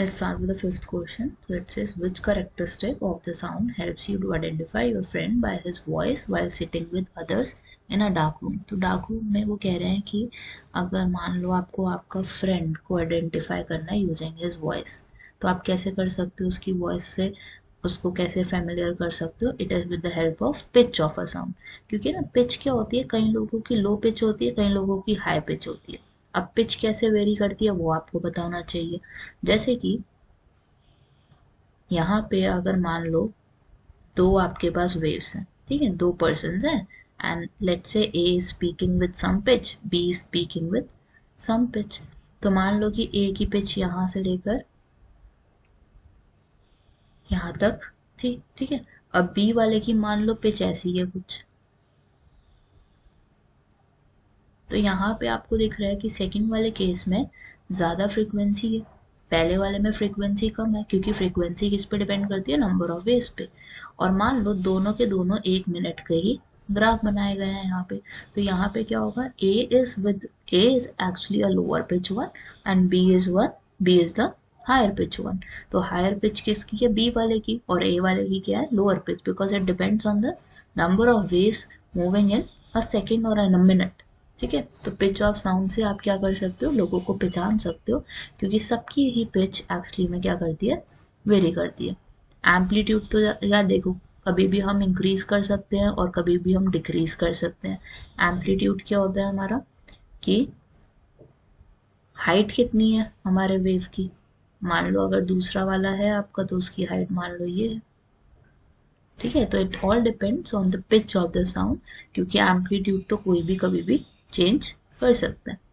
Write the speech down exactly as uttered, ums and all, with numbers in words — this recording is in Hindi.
Let's start with the fifth question. So it says, which characteristic of the sound helps you to identify your friend by his voice while sitting with others in a dark room? तो dark room में वो कह रहे हैं कि अगर मान लो आपको आपका friend को identify करना है using his voice, तो आप कैसे कर सकते हो, उसकी voice से उसको कैसे familiar कर सकते हो? It is with the help of pitch of a sound. क्योंकि ना pitch क्या होती है, कई लोगों की low pitch होती है, कई लोगों की high pitch होती है. अब पिच कैसे वेरी करती है वो आपको पता होना चाहिए. जैसे कि यहाँ पे अगर मान लो दो आपके पास वेव्स हैं, ठीक है, दो पर्सन्स हैं, and let's say A is speaking with some pitch, B is speaking with some pitch. तो मान लो कि ए की पिच यहाँ से लेकर यहाँ तक थी, ठीक है. अब बी वाले की मान लो पिच ऐसी है कुछ, तो यहाँ पे आपको दिख रहा है कि सेकंड वाले केस में ज़्यादा फ्रीक्वेंसी है, पहले वाले में फ्रीक्वेंसी कम है, क्योंकि फ्रीक्वेंसी किस पे डिपेंड करती है, नंबर ऑफ वेव्स पे. और मान लो दोनों के दोनों एक मिनट के ही ग्राफ बनाए गए हैं यहाँ पे. तो यहाँ पे क्या होगा, A is with A is actually a lower pitch one and B is one B is the higher pitch one. तो हायर पिच किसकी है, बी वाले की, और ए वाले की क्या है, lower pitch, because it depends on the number of waves moving in a second और इन अ मिनट, ठीक है. तो पिच ऑफ साउंड से आप क्या कर सकते हो, लोगों को पहचान सकते हो, क्योंकि सबकी ही पिच एक्चुअली में क्या करती है, वेरी करती है. एम्पलीट्यूड तो यार देखो, कभी भी हम इंक्रीज कर सकते हैं और कभी भी हम डिक्रीज कर सकते हैं. एम्पलीट्यूड क्या होता है हमारा, कि हाइट कितनी है हमारे वेव की. मान लो अगर दूसरा वाला है आपका, तो उसकी हाइट मान लो ये है, ठीक है. तो it all depends on the pitch of the sound, क्योंकि एम्पलीट्यूड तो कोई भी कभी भी चेंज कर सकते हैं.